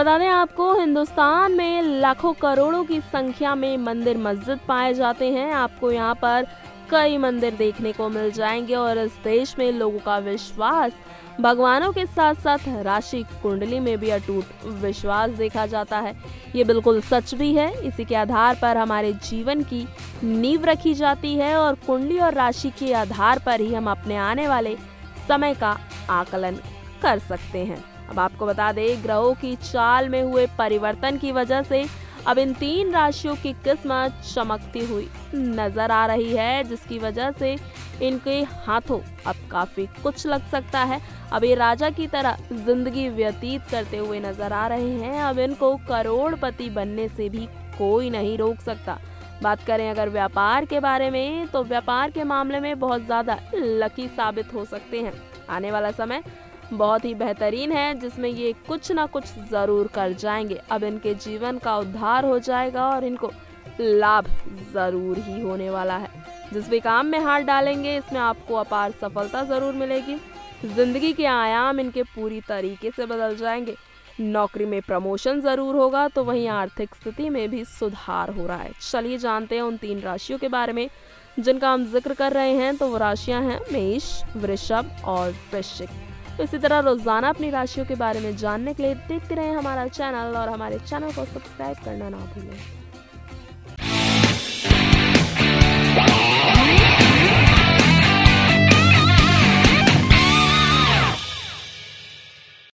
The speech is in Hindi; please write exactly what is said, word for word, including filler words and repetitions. बता दें आपको हिंदुस्तान में लाखों करोड़ों की संख्या में मंदिर मस्जिद पाए जाते हैं। आपको यहाँ पर कई मंदिर देखने को मिल जाएंगे और इस देश में लोगों का विश्वास भगवानों के साथ साथ राशि कुंडली में भी अटूट विश्वास देखा जाता है। ये बिल्कुल सच भी है। इसी के आधार पर हमारे जीवन की नींव रखी जाती है और कुंडली और राशि के आधार पर ही हम अपने आने वाले समय का आकलन कर सकते हैं। अब आपको बता दें, ग्रहों की चाल में हुए परिवर्तन की वजह से अब इन तीन राशियों की किस्मत चमकती हुई नजर आ रही है, जिसकी वजह से इनके हाथों अब काफी कुछ लग सकता है। अब ये राजा की तरह जिंदगी व्यतीत करते हुए नजर आ रहे हैं। अब इनको करोड़पति बनने से भी कोई नहीं रोक सकता। बात करें अगर व्यापार के बारे में, तो व्यापार के मामले में बहुत ज्यादा लकी साबित हो सकते हैं। आने वाला समय बहुत ही बेहतरीन है, जिसमें ये कुछ ना कुछ जरूर कर जाएंगे। अब इनके जीवन का उद्धार हो जाएगा और इनको लाभ जरूर ही होने वाला है। जिस भी काम में हाथ डालेंगे, इसमें आपको अपार सफलता जरूर मिलेगी। जिंदगी के आयाम इनके पूरी तरीके से बदल जाएंगे। नौकरी में प्रमोशन जरूर होगा, तो वहीं आर्थिक स्थिति में भी सुधार हो रहा है। चलिए जानते हैं उन तीन राशियों के बारे में जिनका हम जिक्र कर रहे हैं। तो वो राशियाँ हैं मेष, वृषभ और वृश्चिक। तो इसी तरह रोजाना अपनी राशियों के बारे में जानने के लिए देखते रहें हमारा चैनल और हमारे चैनल को सब्सक्राइब करना ना भूलें।